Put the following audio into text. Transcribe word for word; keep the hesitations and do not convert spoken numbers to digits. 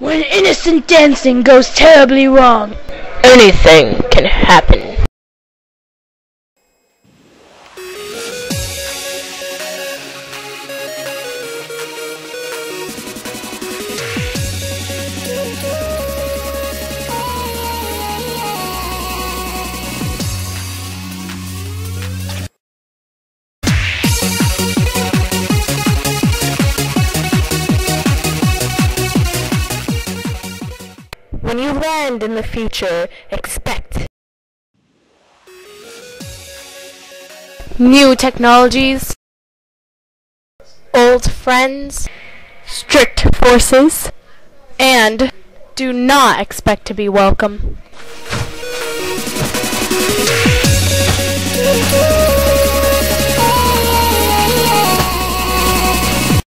When innocent dancing goes terribly wrong, anything can happen. When you land in the future, expect new technologies, old friends, strict forces, and do not expect to be welcome.